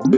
What?